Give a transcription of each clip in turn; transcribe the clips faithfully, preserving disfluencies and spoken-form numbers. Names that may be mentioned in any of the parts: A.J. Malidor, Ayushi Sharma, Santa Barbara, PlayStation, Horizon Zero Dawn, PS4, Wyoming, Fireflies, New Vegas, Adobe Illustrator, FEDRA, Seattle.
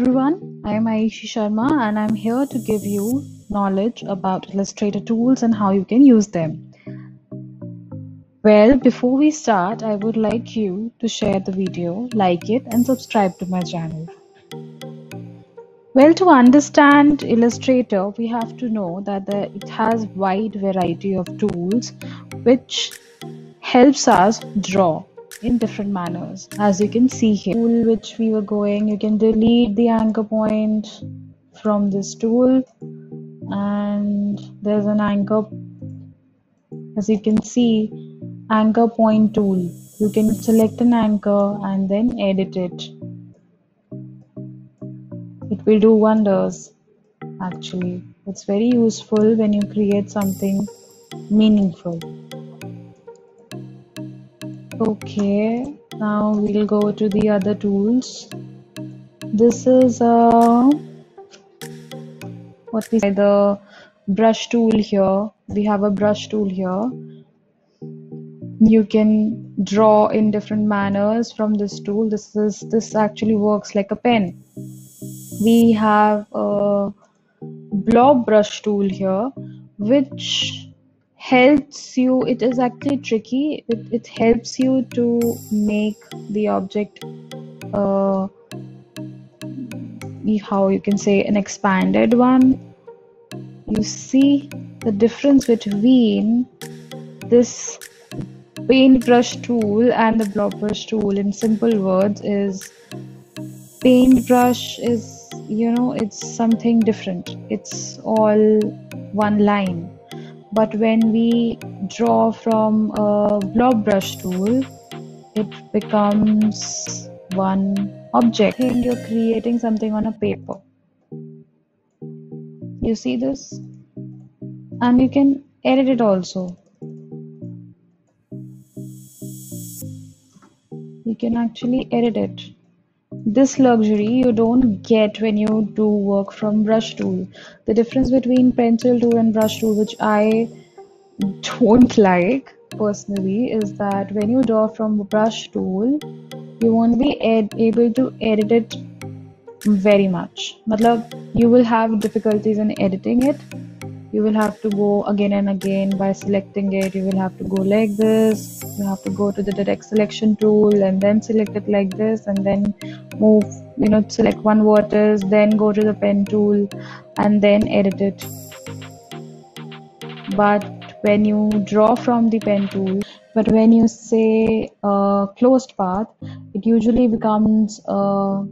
everyone, I am Ayushi Sharma and I'm here to give you knowledge about Illustrator tools and how you can use them. Well, before we start, I would like you to share the video, like it and subscribe to my channel. Well, to understand Illustrator, we have to know that the, it has wide variety of tools which helps us draw in different manners. As you can see here, tool which we were going, you can delete the anchor point from this tool, and there's an anchor, as you can see, anchor point tool. You can select an anchor and then edit it. It will do wonders. Actually, it's very useful when you create something meaningful. Okay, now we'll go to the other tools. This is uh, what we say, the brush tool here. We have a brush tool here. You can draw in different manners from this tool. This is this actually works like a pen. We have a blob brush tool here, which helps you. It is actually tricky. It, it helps you to make the object, uh, how you can say, an expanded one. You see the difference between this paintbrush tool and the blob brush tool. In simple words, is paintbrush is, you know, it's something different. It's all one line. But when we draw from a blob brush tool, it becomes one object. And you're creating something on a paper. You see this? And you can edit it also. You can actually edit it. This luxury you don't get when you do work from brush tool. The difference between pencil tool and brush tool, which I don't like personally, is that when you draw from brush tool, you won't be able to edit it very much. Matlab, you will have difficulties in editing it. You will have to go again and again by selecting it. You will have to go like this. You have to go to the direct selection tool and then select it like this, and then move, you know, select one vertex, then go to the pen tool and then edit it. But when you draw from the pen tool, but when you say uh, closed path, it usually becomes, uh,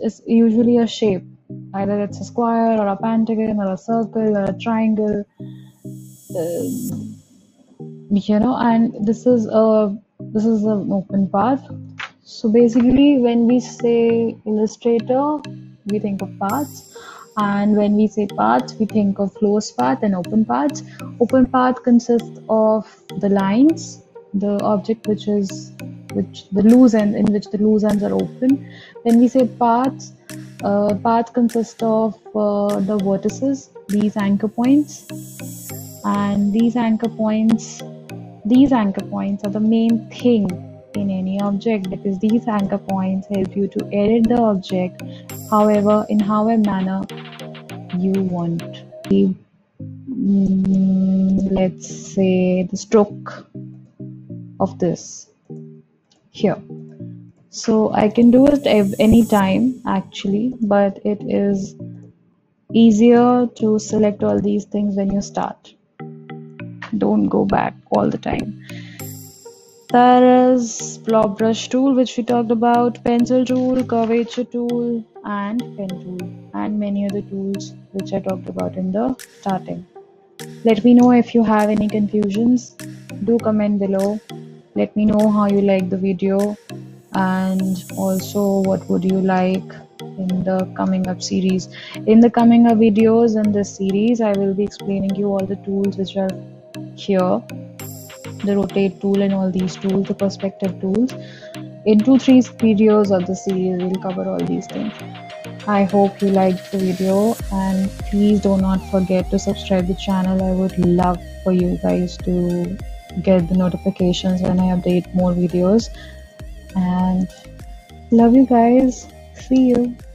it's usually a shape. Either it's a square or a pentagon or a circle or a triangle, you know, and this is a this is an open path. So basically, when we say Illustrator, we think of paths, and when we say paths, we think of closed path and open paths. Open path consists of the lines, the object which is which the loose end in which the loose ends are open. When we say paths, Uh, path consists of uh, the vertices, these anchor points, and these anchor points these anchor points are the main thing in any object, because these anchor points help you to edit the object however in however manner you want. The, mm, let's say the stroke of this here. So I can do it any time actually, but it is easier to select all these things when you start. Don't go back all the time. There is blob brush tool which we talked about, pencil tool, curvature tool and pen tool, and many other tools which I talked about in the starting. Let me know if you have any confusions. Do comment below. Let me know how you like the video. And also, what would you like in the coming up series? In the coming up videos in this series, I will be explaining you all the tools which are here, the rotate tool and all these tools, the perspective tools. In two, three videos of the series, we'll cover all these things. I hope you liked the video, and please do not forget to subscribe to the channel. I would love for you guys to get the notifications when I update more videos. And love you guys. See you.